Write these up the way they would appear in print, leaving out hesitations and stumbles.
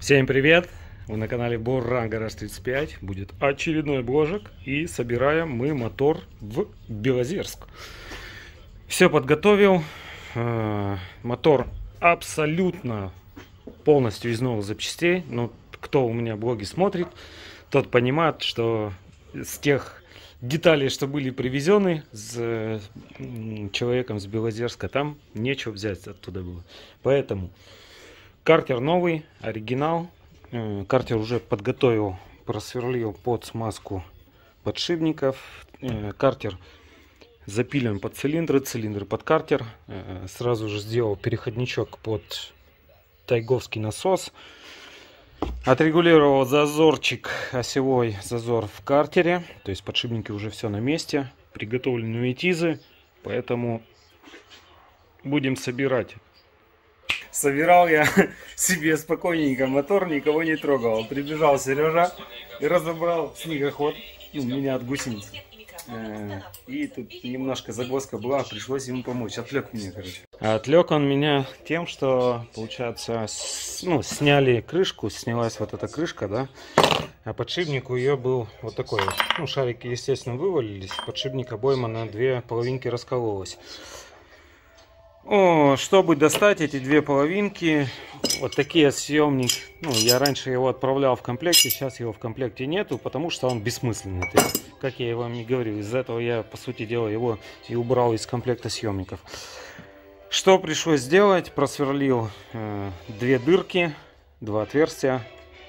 Всем привет! Вы на канале Буран Гараж 35. Будет очередной бложик. И собираем мы мотор в Белозерск. Все подготовил. Мотор абсолютно полностью из новых запчастей. Но кто у меня блоги смотрит, тот понимает, что с тех деталей, что были привезены с человеком с Белозерска, там нечего взять оттуда было. Поэтому картер новый, оригинал. Картер уже подготовил, просверлил под смазку подшипников. Картер запилен под цилиндры, цилиндры под картер. Сразу же сделал переходничок под тайговский насос. Отрегулировал зазорчик, осевой зазор в картере. То есть подшипники уже все на месте. Приготовлены тизы, поэтому будем собирать. Собирал я себе спокойненько мотор, никого не трогал. Прибежал Сережа и разобрал снегоход у меня от гусениц. И тут немножко загвоздка была, пришлось ему помочь. Отвлек меня, короче. Отвлек он меня тем, что, получается, сняли крышку, снялась вот эта крышка, да. А подшипник у ее был вот такой. Ну, шарики, естественно, вывалились. Подшипник обойма на две половинки раскололась. Чтобы достать эти две половинки, вот такие съемники. Я раньше его отправлял в комплекте, сейчас его в комплекте нету, потому что он бессмысленный. То есть, как я и вам не говорил, из-за этого я, по сути дела, его и убрал из комплекта съемников. Что пришлось сделать? Просверлил две дырки, два отверстия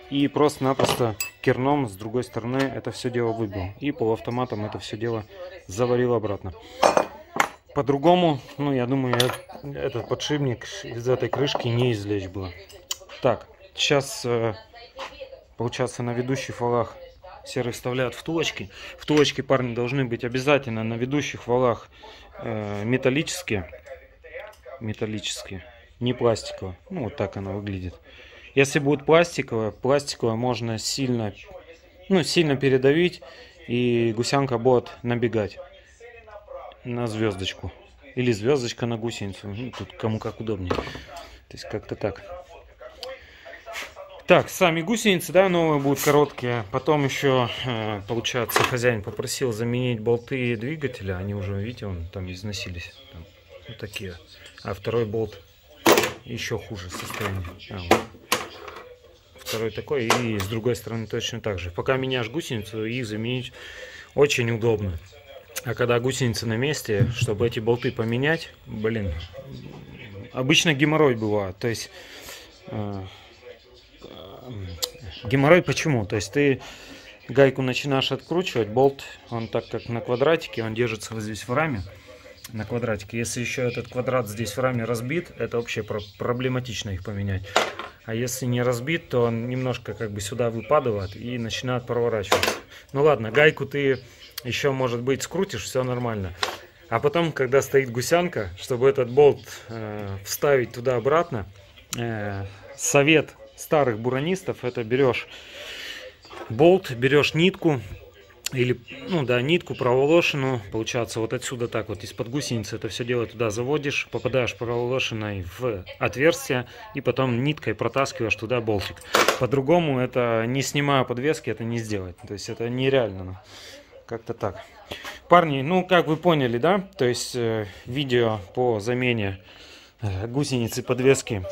и просто-напросто керном с другой стороны это все дело выбил. И полуавтоматом это все дело заварил обратно. По-другому, я думаю, этот подшипник из этой крышки не извлечь было. Так, сейчас, получается, на ведущих валах серых вставляют втулочки. Втулочки, парни, должны быть обязательно на ведущих валах металлические. Металлические, не пластиковые. Вот так она выглядит. Если будет пластиковая, можно сильно, сильно передавить, и гусянка будет набегать на звездочку или звездочка на гусеницу, тут кому как удобнее, то есть как-то так. Так, сами гусеницы, да, новые будут короткие. Потом еще, получается, хозяин попросил заменить болты двигателя, они уже, видите, там износились, вот такие, а второй болт еще хуже состояние. Второй такой, и с другой стороны точно так же. Пока меняешь гусеницу, их заменить очень удобно. А когда гусеницы на месте, чтобы эти болты поменять, обычно геморрой бывает. То есть, геморрой почему? То есть ты гайку начинаешь откручивать, болт, он так как на квадратике, он держится вот здесь в раме, на квадратике. Если еще этот квадрат здесь в раме разбит, это вообще проблематично их поменять. А если не разбит, то он немножко как бы сюда выпадывает и начинает проворачиваться. Ну ладно, гайку ты еще, может быть, скрутишь, все нормально. А потом, когда стоит гусянка, чтобы этот болт вставить туда-обратно, совет старых буранистов, это берешь болт, берешь нитку, или, нитку проволошенную, получается, вот отсюда так вот, из-под гусеницы это все дело туда заводишь, попадаешь проволошенной в отверстие, и потом ниткой протаскиваешь туда болтик. По-другому это, не снимая подвески, это не сделать. То есть это нереально. Как-то так. Парни, как вы поняли, да? То есть видео по замене гусеницы подвески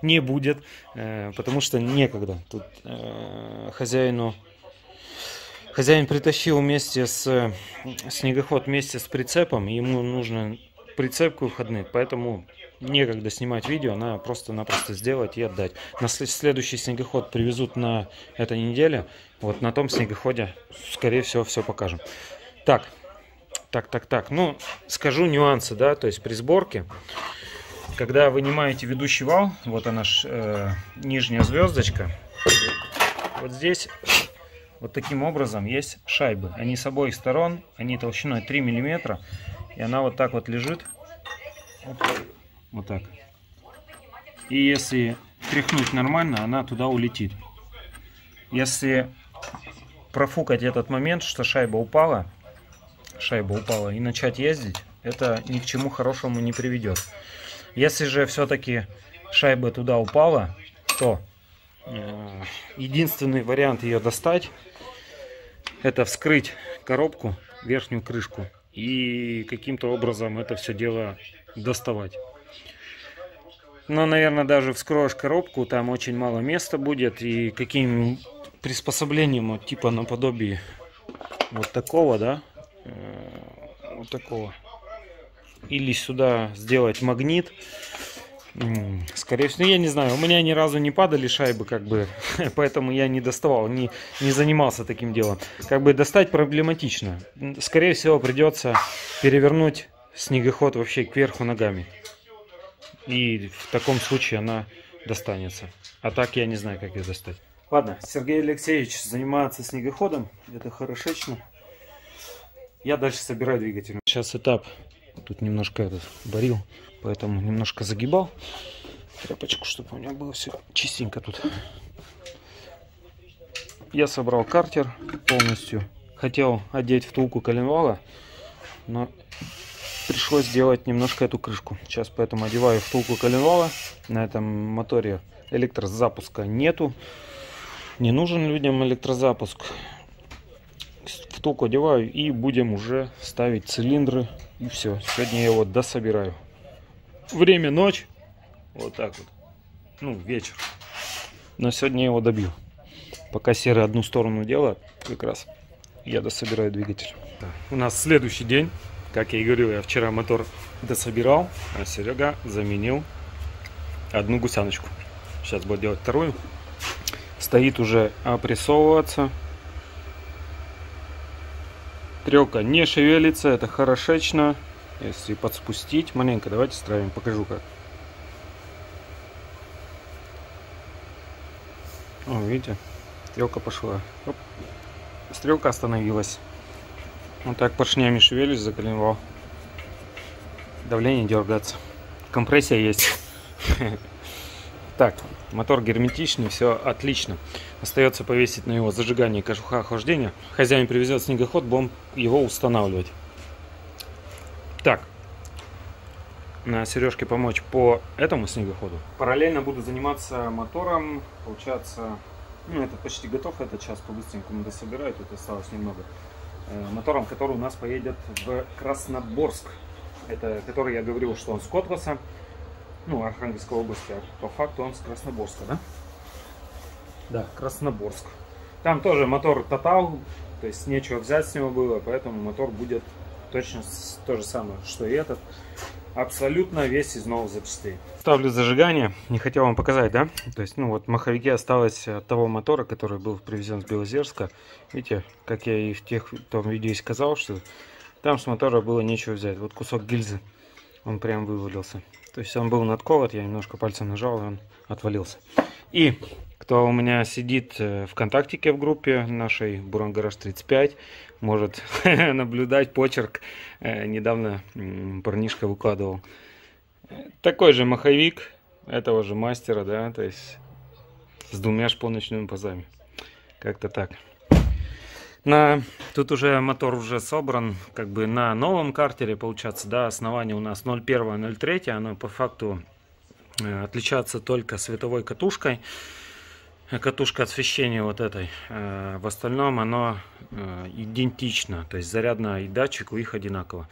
не будет, потому что некогда. Тут хозяин притащил вместе с снегоход, вместе с прицепом. Ему нужно прицепку выходных, поэтому некогда снимать видео, надо просто-напросто сделать и отдать. На следующий снегоход привезут на этой неделе. Вот на том снегоходе, скорее всего, все покажем. Так. Скажу нюансы, да, то есть при сборке, когда вынимаете ведущий вал, вот она ж, нижняя звездочка, вот здесь вот таким образом есть шайбы. Они с обоих сторон, они толщиной 3 миллиметра, и она вот так вот лежит. Вот так. И если тряхнуть нормально, она туда улетит. Если профукать этот момент, что шайба упала, и начать ездить, это ни к чему хорошему не приведет. Если же все-таки шайба туда упала, то Единственный вариант ее достать — это вскрыть коробку, верхнюю крышку, и каким-то образом это все дело доставать. Но, наверное, даже вскроешь коробку, там очень мало места будет, и каким приспособлением, вот, типа наподобие вот такого, да, вот такого, или сюда сделать магнит, скорее всего, я не знаю, у меня ни разу не падали шайбы, как бы, поэтому я не доставал, не занимался таким делом. Как бы достать проблематично. Скорее всего, придется перевернуть снегоход вообще кверху ногами. И в таком случае она достанется. А так я не знаю, как ее достать. Ладно, Сергей Алексеевич занимается снегоходом. Это хорошечно. Я дальше собираю двигатель. Сейчас этап. Тут немножко этот борил, поэтому немножко загибал тряпочку, чтобы у меня было все чистенько. Тут я собрал картер полностью, хотел одеть втулку коленвала, но пришлось сделать немножко эту крышку. Сейчас поэтому одеваю втулку коленвала. На этом моторе электрозапуска нету, не нужен людям электрозапуск. Втулку одеваю, и будем уже ставить цилиндры. И все, сегодня я его дособираю. Время ночь, вот так вот, ну, вечер. Но сегодня я его добью. Пока серый одну сторону делает, как раз я дособираю двигатель. Так, у нас следующий день. Как я и говорил, я вчера мотор дособирал, а Серега заменил одну гусяночку. Сейчас будет делать вторую. Стоит уже опрессовываться. Трелка не шевелится, это хорошечно. Если подспустить маленько, давайте стравим, покажу как. О, видите, стрелка пошла. Оп. Стрелка остановилась. Вот так поршнями шевелюсь, заколенвал. Давление дергается. Компрессия есть. Так, мотор герметичный, все отлично. Остается повесить на него зажигание, кожуха охлаждения. Хозяин привезет снегоход, будем его устанавливать. Так, на Сережке помочь по этому снегоходу. Параллельно буду заниматься мотором. Получается, ну, это почти готов. Это сейчас по-быстренькому дособираю, тут осталось немного. Мотором, который у нас поедет в Красноборск. Это который я говорил, что он с Котласа. Ну, Архангельской области, а по факту он с Красноборска, да? Да, Красноборск. Там тоже мотор тотал, то есть нечего взять с него было, поэтому мотор будет точно то же самое, что и этот. Абсолютно весь из новых запчастей. Ставлю зажигание, не хотел вам показать, да? То есть, ну вот, в маховике осталось от того мотора, который был привезен с Белозерска. Видите, как я и в том видео и сказал, что там с мотора было нечего взять. Вот кусок гильзы, он прям вывалился. То есть он был надколот, я немножко пальцем нажал, и он отвалился. И кто у меня сидит в ВКонтактике в группе нашей Буран Гараж 35, может наблюдать почерк. Недавно парнишка выкладывал. Такой же маховик, этого же мастера, да, то есть с двумя шпоночными пазами. Как-то так. Тут уже мотор уже собран, как бы на новом картере, получается, да, основание у нас 0,1-0,3, оно по факту отличается только световой катушкой, катушка освещения вот этой, в остальном оно идентично, то есть зарядное и датчик у них одинаково.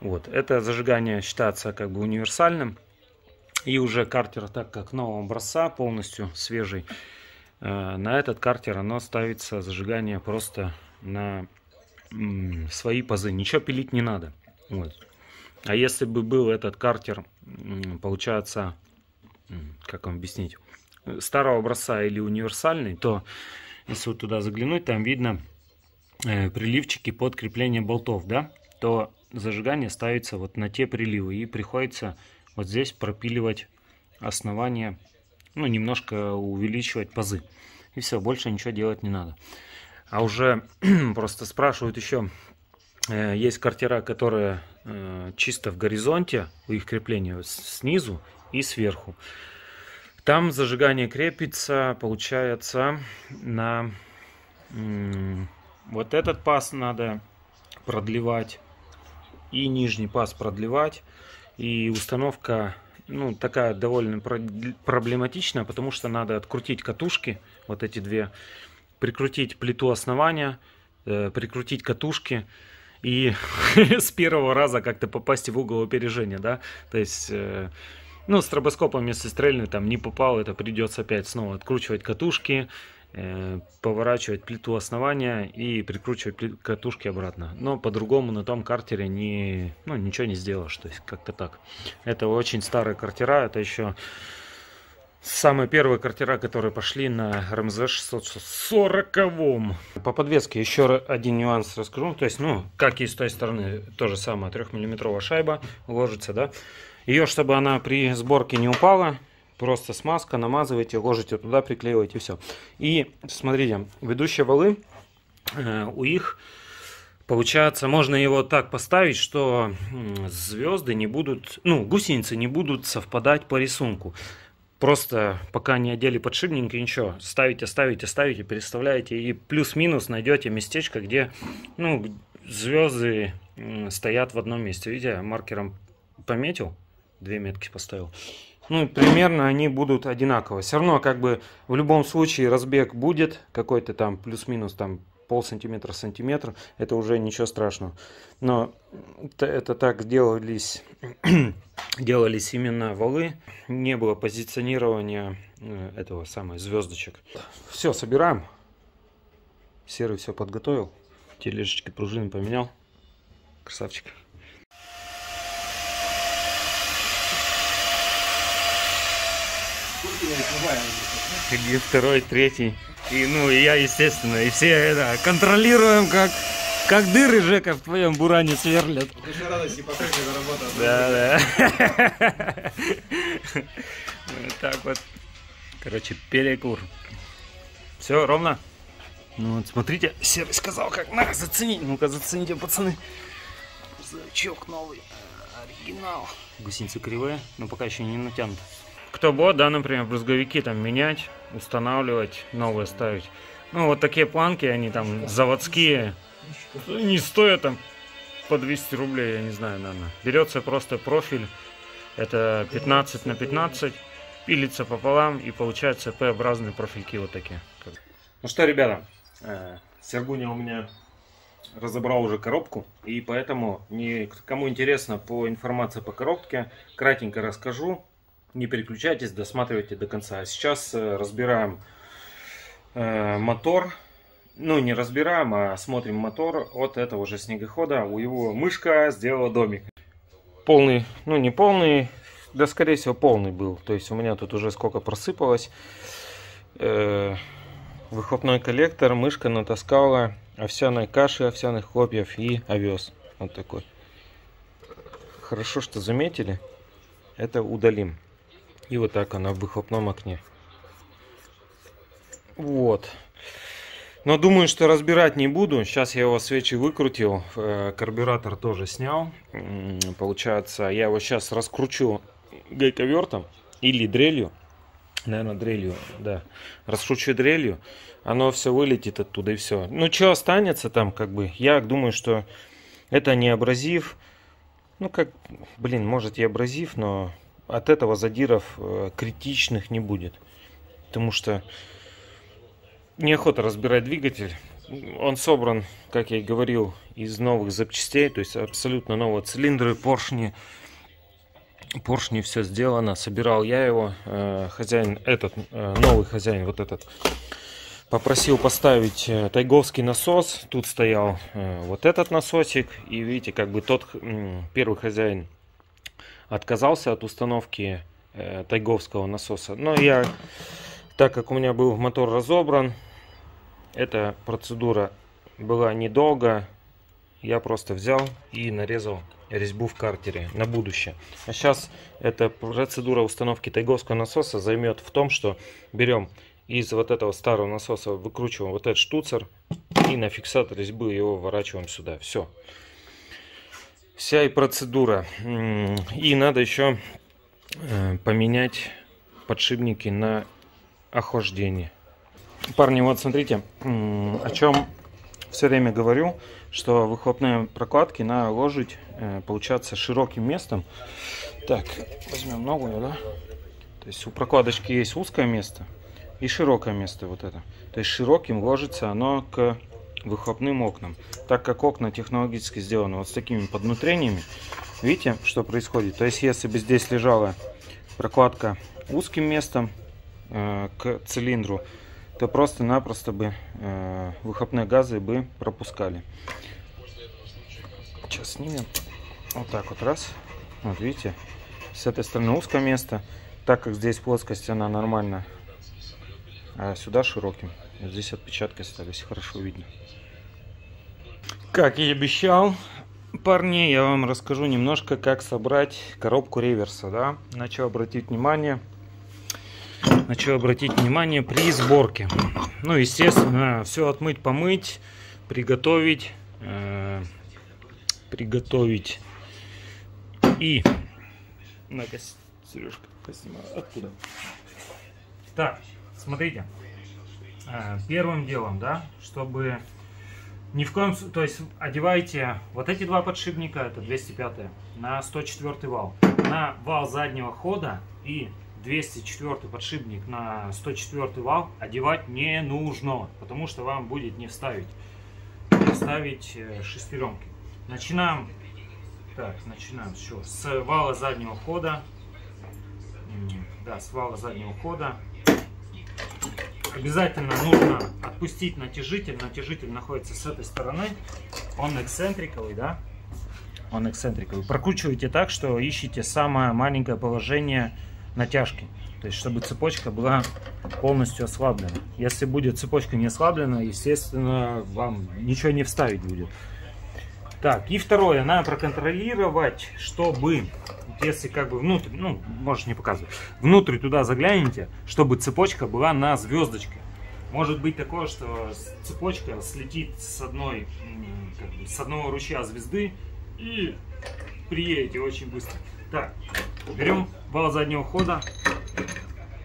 Вот, это зажигание считается как бы универсальным, и уже картер, так как нового образца, полностью свежий, на этот картер оно ставится зажигание просто на свои пазы, ничего пилить не надо. Вот. А если бы был этот картер, получается, как вам объяснить, старого образца или универсальный, то если вот туда заглянуть, там видно приливчики под крепление болтов, да, то зажигание ставится вот на те приливы, и приходится вот здесь пропиливать основание, ну, немножко увеличивать пазы, и все, больше ничего делать не надо. А уже просто спрашивают еще, есть картера, которые чисто в горизонте, у их крепление снизу и сверху. Там зажигание крепится, получается, на вот этот паз надо продлевать, и нижний паз продлевать, и установка ну, такая довольно проблематичная, потому что надо открутить катушки, вот эти две, прикрутить плиту основания, прикрутить катушки и с первого раза как-то попасть в угол опережения, да, то есть, ну, стробоскопом, если стрельный там не попал, это придется опять снова откручивать катушки, поворачивать плиту основания и прикручивать катушки обратно. Но по-другому на том картере не, ну, ничего не сделаешь. То есть как-то так. Это очень старые картера. Это еще самые первые картера, которые пошли на РМЗ 640. По подвеске еще один нюанс расскажу. То есть, ну, как и с той стороны, то же самое. 3-миллиметровая шайба ложится, да. Ее, чтобы она при сборке не упала, просто смазка, намазываете, ложите туда, приклеиваете, все. И смотрите, ведущие валы, у их, получается, можно его так поставить, что звезды не будут, ну, гусеницы не будут совпадать по рисунку. Просто пока не одели подшипник, и ничего, ставите, ставите, ставите, переставляете, и плюс-минус найдете местечко, где, ну, звезды стоят в одном месте. Видите, маркером пометил, две метки поставил. Ну, примерно они будут одинаково. Все равно, как бы, в любом случае разбег будет какой-то там плюс-минус там полсантиметра, сантиметр. Это уже ничего страшного. Но это так делались, делались именно валы. Не было позиционирования этого самой звездочек. Все, собираем. Серый все подготовил. Тележечки, пружины поменял. Красавчик. Где второй, третий. И, ну, и я, естественно, и все это контролируем, как дыры Жека в твоем буране сверлят. Еще радость и покрытие заработал. Да-да. Вот так вот. Короче, перекур. Все, ровно. Ну вот, смотрите, Серый сказал, как на, заценить. Ну-ка, зацените, пацаны. Зачок новый. Оригинал. Гусеницы кривые, но пока еще не натянуты. Кто будет, да, например, брызговики там менять, устанавливать, новые ставить. Ну, вот такие планки, они там заводские, не стоят там по 200 рублей, я не знаю, наверное. Берется просто профиль, это 15 на 15, пилится пополам и получается П-образные профильки вот такие. Ну что, ребята, Сергуня у меня разобрал уже коробку, и поэтому, кому интересно по информации по коробке, кратенько расскажу. Не переключайтесь, досматривайте до конца. Сейчас разбираем мотор. Ну, не разбираем, а смотрим мотор от этого же снегохода. У его мышка сделала домик. Полный, ну не полный, да скорее всего полный был. То есть у меня тут уже сколько просыпалось. Выхлопной коллектор, мышка натаскала овсяной каши, овсяных хлопьев и овес. Вот такой. Хорошо, что заметили. Это удалим. И вот так она в выхлопном окне. Вот. Но думаю, что разбирать не буду. Сейчас я его свечи выкрутил. Карбюратор тоже снял. Получается, я его сейчас раскручу гайковертом или дрелью. Наверное, дрелью, да. Раскручу дрелью. Оно все вылетит оттуда и все. Ну, что останется там, как бы. Я думаю, что это не абразив. Ну, как, блин, может и абразив, но от этого задиров критичных не будет. Потому что неохота разбирать двигатель. Он собран, как я и говорил, из новых запчастей. То есть абсолютно новые цилиндры, поршни. Поршни, все сделано. Собирал я его. Хозяин этот, новый хозяин вот этот, попросил поставить тайговский насос. Тут стоял вот этот насосик. И видите, как бы тот первый хозяин отказался от установки тайговского насоса. Но я, так как у меня был мотор разобран, эта процедура была недолго. Я просто взял и нарезал резьбу в картере на будущее. А сейчас эта процедура установки тайговского насоса займет в том, что берем из вот этого старого насоса, выкручиваем вот этот штуцер и на фиксатор резьбы его вворачиваем сюда. Все. Вся и процедура. И надо еще поменять подшипники на охлаждение. Парни, вот смотрите, о чем все время говорю, что выхлопные прокладки надо ложить, получается, широким местом. Так, возьмем новую, да? То есть у прокладочки есть узкое место и широкое место вот это. То есть широким ложится оно к выхлопным окнам. Так как окна технологически сделаны вот с такими поднутрениями, видите, что происходит? То есть если бы здесь лежала прокладка узким местом к цилиндру, то просто-напросто бы выхлопные газы бы пропускали. Сейчас снимем. Вот так вот раз. Вот видите, с этой стороны узкое место. Так как здесь плоскость, она нормально, а сюда широким. Вот здесь отпечатки остались, хорошо видно. Как я и обещал, парни, я вам расскажу немножко, как собрать коробку реверса. Да? На что обратить внимание при сборке. Ну, естественно, все отмыть, помыть, приготовить. И на-ка, Сережка, поснимаю. Откуда? Так, смотрите. Первым делом, да, чтобы ни в коем случае, то есть одевайте вот эти два подшипника, это 205 на 104 вал, на вал заднего хода, и 204 подшипник на 104 вал одевать не нужно, потому что вам будет не вставить шестеренки. Начинаем еще с вала заднего хода. Да, с вала заднего хода. Обязательно нужно отпустить натяжитель. Натяжитель находится с этой стороны. Он эксцентриковый, да? Он эксцентриковый. Прокручивайте так, что ищите самое маленькое положение натяжки. То есть, чтобы цепочка была полностью ослаблена. Если будет цепочка не ослаблена, естественно, вам ничего не вставить будет. Так, и второе, надо проконтролировать, чтобы, если как бы внутрь, ну, можешь не показывать, внутрь туда заглянете, чтобы цепочка была на звездочке. Может быть такое, что цепочка слетит с одного ручья звезды, и приедете очень быстро. Так, берем вал заднего хода,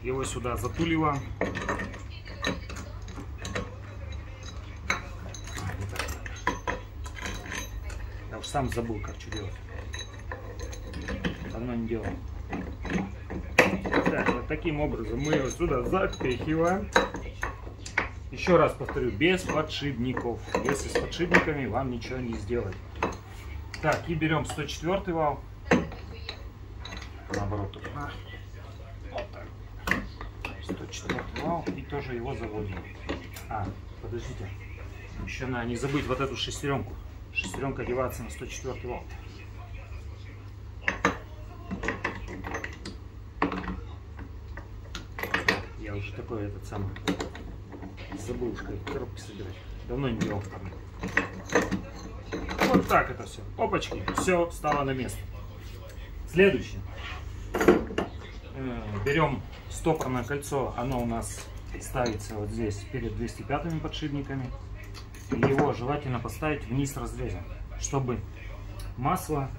его сюда затуливаем. Сам забыл, как что делать. Давно не делал. Так, вот таким образом мы его сюда запихиваем. Еще раз повторю, без подшипников. Если с подшипниками, вам ничего не сделать. Так, и берем 104 вал. Наоборот. Вот так. 104 вал. И тоже его заводим. А, подождите. Еще надо не забыть вот эту шестеренку. Шестеренка одевается на 104 вал. Я уже такой забыл, как коробки собирать. Давно не делал. Вот так это все. Опачки, все стало на место. Следующее. Берем стопорное кольцо. Оно у нас ставится вот здесь перед 205 подшипниками. Его желательно поставить вниз разрезом, чтобы масло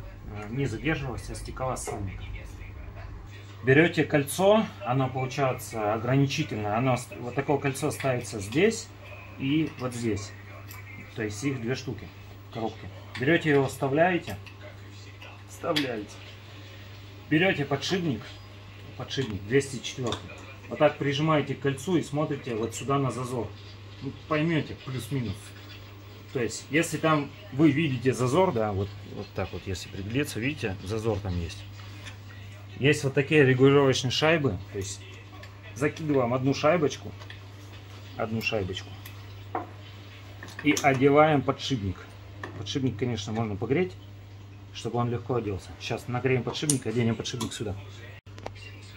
не задерживалось, а стекало сами. Берете кольцо, оно получается ограничительное, вот такое кольцо ставится здесь и вот здесь, то есть их две штуки в коробке. Берете его, вставляете, берете подшипник 204, вот так прижимаете к кольцу и смотрите вот сюда на зазор. Поймете плюс-минус. То есть, если там вы видите зазор, да, вот так вот, если приглядеться, видите, зазор там есть. Есть вот такие регулировочные шайбы. То есть, закидываем одну шайбочку и одеваем подшипник. Подшипник, конечно, можно погреть, чтобы он легко оделся. Сейчас нагреем подшипник, оденем подшипник сюда.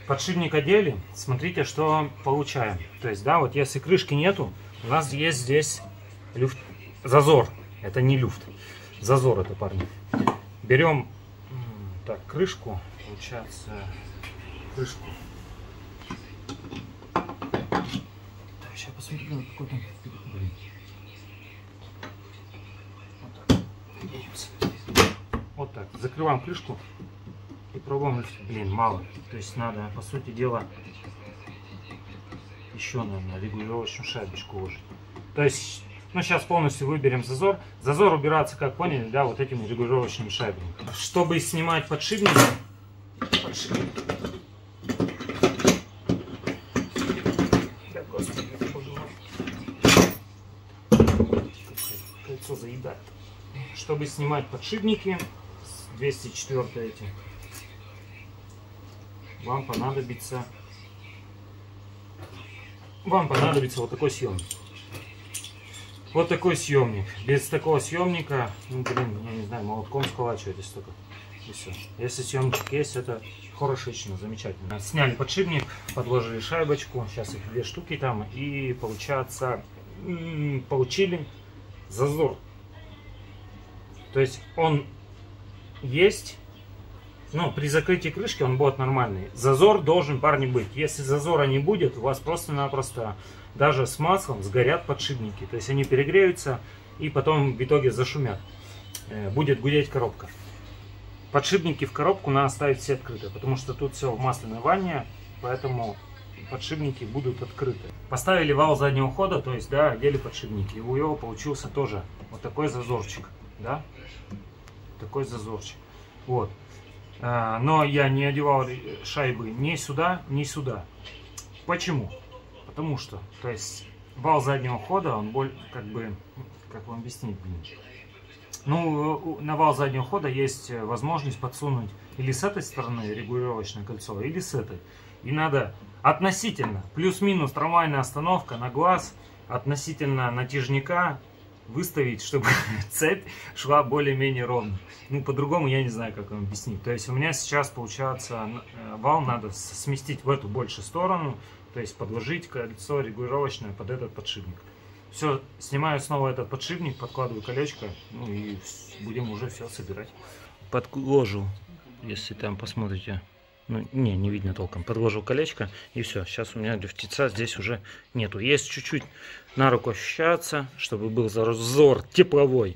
Подшипник одели, смотрите, что получаем. То есть, да, вот если крышки нету, у нас есть здесь люфт. Зазор. Это не люфт. Зазор это, парни. Берем так, крышку. Получается, крышку. Так, сейчас посмотрим, какой там. Вот так. Закрываем крышку и пробуем люфт. Блин, мало. То есть надо, по сути дела, еще, наверное, регулировочную шайбочку уже. То есть, ну, сейчас полностью выберем зазор. Зазор убирается, как поняли, да, вот этими регулировочными шайбами. Чтобы снимать подшипник, чтобы снимать подшипники с 204 эти. Вам понадобится вот такой съемник. Вот такой съемник. Без такого съемника, ну блин, я не знаю, молотком сколачивать столько. И все. Если съемничек есть, это хорошечно, замечательно. Сняли подшипник, подложили шайбочку. Сейчас их две штуки там. И получается, получили зазор. То есть он есть. Но при закрытии крышки он будет нормальный. Зазор должен, парни, быть. Если зазора не будет, у вас просто-напросто даже с маслом сгорят подшипники. То есть они перегреются и потом в итоге зашумят. Будет гудеть коробка. Подшипники в коробку надо ставить все открыты, потому что тут все в масляной ванне, поэтому подшипники будут открыты. Поставили вал заднего хода, то есть, да, одели подшипники. И у него получился тоже вот такой зазорчик, да, такой зазорчик. Вот. Но я не одевал шайбы ни сюда, ни сюда. Почему? Потому что, то есть, вал заднего хода, он как вам объяснить, блин? Ну, на вал заднего хода есть возможность подсунуть или с этой стороны регулировочное кольцо, или с этой. И надо относительно, плюс-минус трамвайная остановка на глаз, относительно натяжника выставить, чтобы цепь шла более-менее ровно. Ну, по-другому я не знаю, как вам объяснить. То есть у меня сейчас, получается, вал надо сместить в эту больше сторону, то есть подложить кольцо регулировочное под этот подшипник. Все, снимаю снова этот подшипник, подкладываю колечко, ну и будем уже все собирать. Подложил, если там посмотрите, ну не видно толком, подложил колечко и все. Сейчас у меня люфтица здесь уже нету. Есть чуть-чуть на руку ощущаться, чтобы был зазор тепловой.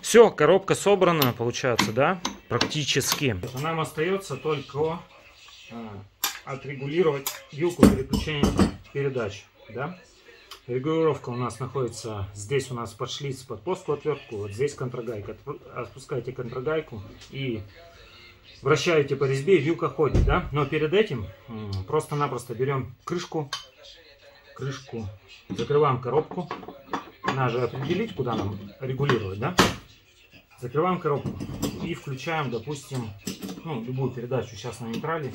Все, коробка собрана, получается, да, практически. Нам остается только отрегулировать вилку переключения передач, да. Регулировка у нас находится, здесь у нас под шлиц, под плоскую отвертку, вот здесь контрагайка. Отпускаете контрагайку и вращаете по резьбе, и вилка ходит, да? Но перед этим просто-напросто берем крышку, закрываем коробку. Надо же определить, куда нам регулировать, да? Закрываем коробку и включаем, допустим, ну, любую передачу, сейчас на нейтрале.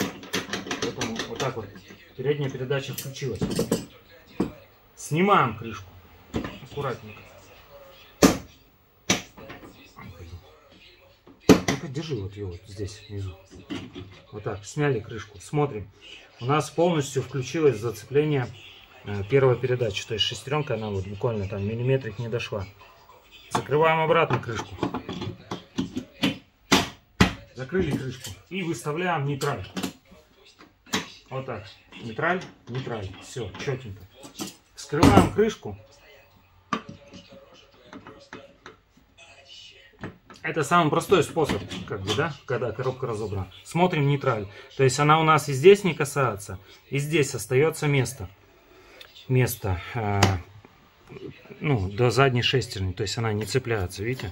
Поэтому вот так вот передняя передача включилась. Снимаем крышку аккуратненько. Ну-ка, держи вот ее вот здесь внизу. Вот так, сняли крышку. Смотрим. У нас полностью включилось зацепление первой передачи. То есть шестеренка, она вот буквально там миллиметрик не дошла. Закрываем обратно крышку. Закрыли крышку и выставляем нейтраль. Вот так. Нейтраль, нейтраль. Все, четенько. Скрываем крышку. Это самый простой способ, как бы, да, когда коробка разобрана. Смотрим нейтраль. То есть она у нас и здесь не касается, и здесь остается место. Место ну, до задней шестерни. То есть она не цепляется, видите?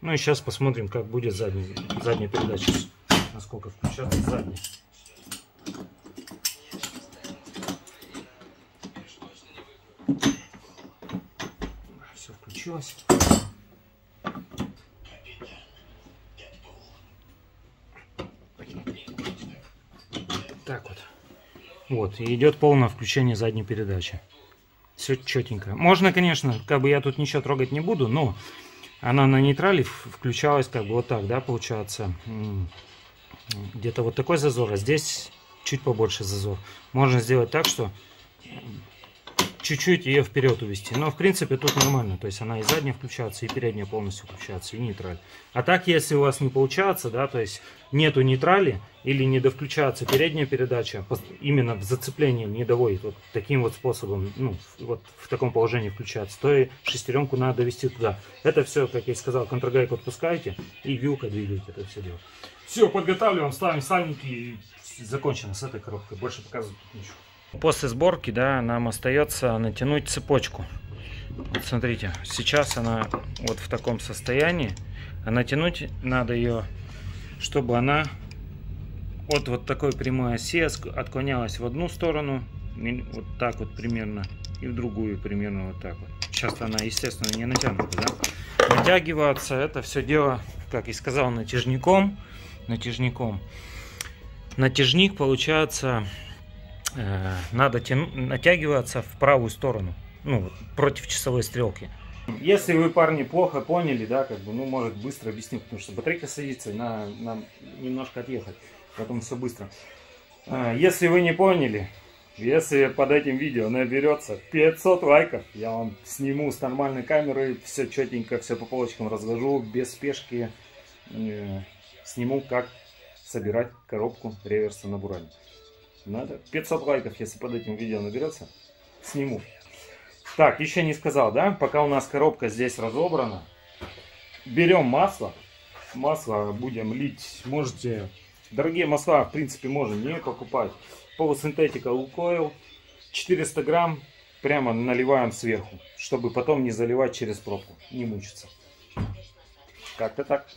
Ну и сейчас посмотрим, как будет задняя передача. Насколько включаться задняя. Все включилось. Так вот. Вот, и идет полное включение задней передачи. Все четенько. Можно, конечно, как бы я тут ничего трогать не буду, но она на нейтрале включалась как бы вот так, да, получается. Где-то вот такой зазор, а здесь чуть побольше зазор. Можно сделать так, что чуть-чуть ее вперед увести. Но в принципе тут нормально. То есть она и задняя включается, и передняя полностью включается, и нейтраль. А так, если у вас не получается, да, то есть нету нейтрали или не довключается передняя передача, именно в зацеплении не доводит вот таким вот способом, ну, вот в таком положении включается, то и шестеренку надо довести туда. Это все, как я и сказал, контрагайку отпускаете и вилка двигаете это все дело. Все, подготавливаем, ставим сальники и закончено с этой коробкой. Больше показывать ничего. После сборки, да, нам остается натянуть цепочку. Вот смотрите, сейчас она вот в таком состоянии. А натянуть надо ее, чтобы она от вот такой прямой оси отклонялась в одну сторону, вот так вот примерно, и в другую примерно вот так вот. Сейчас она, естественно, не натянута, да? вытягиваться. Это все дело, как и сказал, натяжником. Натяжник, получается, надо натягиваться в правую сторону, ну, против часовой стрелки. Если вы, парни, плохо поняли, да, как бы, ну, может, быстро объяснить, потому что батарейка садится, и надо немножко отъехать, потом все быстро. Если вы не поняли, если под этим видео наберется 500 лайков, я вам сниму с нормальной камеры, все четенько, все по полочкам разложу, без спешки, сниму, как собирать коробку реверса на Буране. Надо 500 лайков, если под этим видео наберется, сниму. Так, еще не сказал, да? Пока у нас коробка здесь разобрана, берем масло. Масло будем лить. Можете, дорогие масла, в принципе, можно не покупать. Полусинтетика Лукойл, 400 грамм, прямо наливаем сверху, чтобы потом не заливать через пробку, не мучиться. Как-то так.